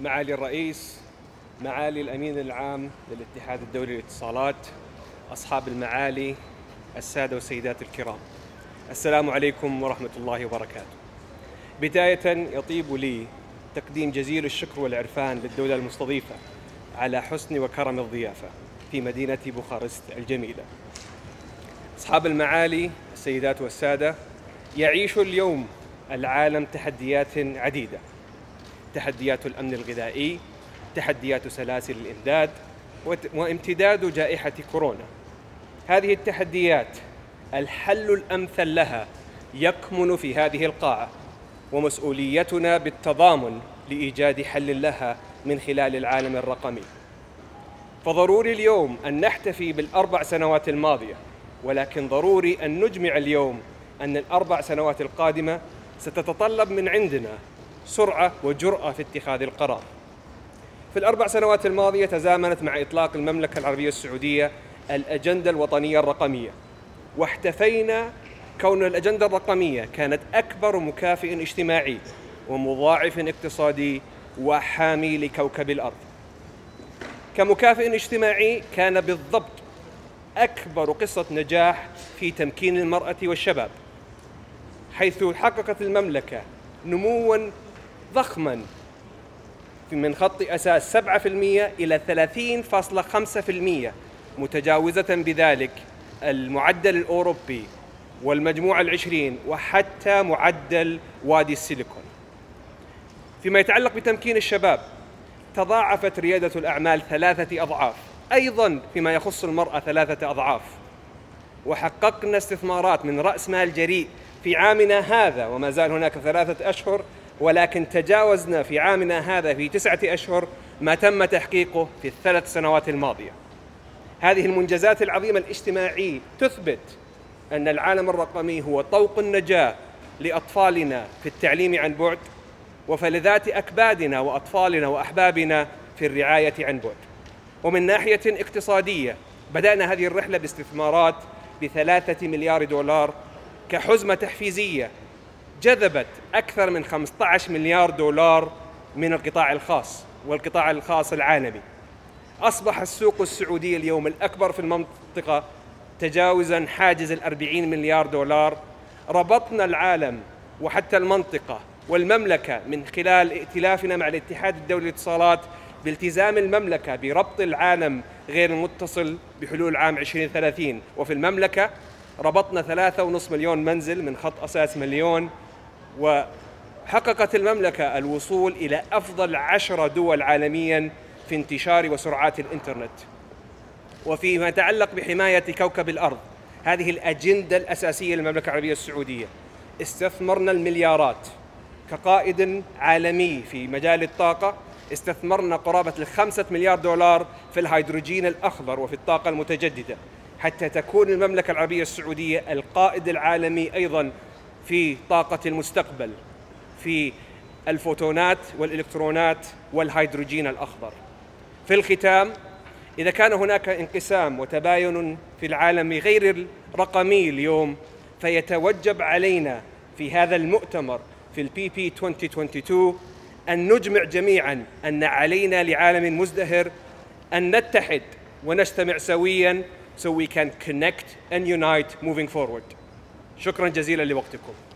معالي الرئيس، معالي الأمين العام للاتحاد الدولي للاتصالات، أصحاب المعالي، السادة والسيدات الكرام، السلام عليكم ورحمة الله وبركاته. بداية يطيب لي تقديم جزيل الشكر والعرفان للدولة المستضيفة على حسن وكرم الضيافة في مدينة بخارست الجميلة. أصحاب المعالي، السيدات والسادة، يعيش اليوم العالم تحديات عديدة: تحديات الأمن الغذائي، تحديات سلاسل الإمداد، وامتداد جائحة كورونا. هذه التحديات الحل الأمثل لها يكمن في هذه القاعة، ومسؤوليتنا بالتضامن لإيجاد حل لها من خلال العالم الرقمي. فضروري اليوم أن نحتفي بالأربع سنوات الماضية، ولكن ضروري أن نجمع اليوم أن الأربع سنوات القادمة ستتطلب من عندنا سرعة وجرأة في اتخاذ القرار. في الأربع سنوات الماضية تزامنت مع إطلاق المملكة العربية السعودية الأجندة الوطنية الرقمية، واحتفينا كون الأجندة الرقمية كانت أكبر مكافئ اجتماعي ومضاعف اقتصادي وحامي لكوكب الأرض. كمكافئ اجتماعي كان بالضبط أكبر قصة نجاح في تمكين المرأة والشباب، حيث حققت المملكة نمواً ضخماً من خط أساس 7% إلى 30.5%، متجاوزة بذلك المعدل الأوروبي والمجموعة ال20 وحتى معدل وادي السيليكون. فيما يتعلق بتمكين الشباب، تضاعفت ريادة الأعمال 3 أضعاف، أيضاً فيما يخص المرأة 3 أضعاف، وحققنا استثمارات من رأس مال جريء في عامنا هذا، وما زال هناك 3 أشهر، ولكن تجاوزنا في عامنا هذا في 9 أشهر ما تم تحقيقه في ال3 سنوات الماضية. هذه المنجزات العظيمة الاجتماعية تثبت أن العالم الرقمي هو طوق النجاة لأطفالنا في التعليم عن بعد، وفلذات أكبادنا وأطفالنا وأحبابنا في الرعاية عن بعد. ومن ناحية اقتصادية، بدأنا هذه الرحلة باستثمارات ب$3 مليار كحزمة تحفيزية جذبت أكثر من $15 مليار من القطاع الخاص العالمي. أصبح السوق السعودي اليوم الأكبر في المنطقة، تجاوزاً حاجز $40 مليار. ربطنا العالم وحتى المنطقة والمملكة من خلال ائتلافنا مع الاتحاد الدولي للاتصالات، بالتزام المملكة بربط العالم غير المتصل بحلول عام 2030. وفي المملكة ربطنا 3.5 مليون منزل من خط أساس 1 مليون، وحققت المملكة الوصول إلى أفضل 10 دول عالمياً في انتشار وسرعات الإنترنت. وفيما يتعلق بحماية كوكب الأرض، هذه الأجندة الأساسية للمملكة العربية السعودية، استثمرنا المليارات كقائد عالمي في مجال الطاقة. استثمرنا قرابة $5 مليار في الهيدروجين الأخضر وفي الطاقة المتجددة، حتى تكون المملكة العربية السعودية القائد العالمي أيضاً في طاقة المستقبل، في الفوتونات والإلكترونات والهيدروجين الأخضر. في الختام، إذا كان هناك انقسام وتباين في العالم غير الرقمي اليوم، فيتوجب علينا في هذا المؤتمر في PP-2022 أن نجمع جميعاً أن علينا لعالم مزدهر أن نتحد ونجتمع سوياً، so we can connect and unite moving forward. شكراً جزيلاً لوقتكم.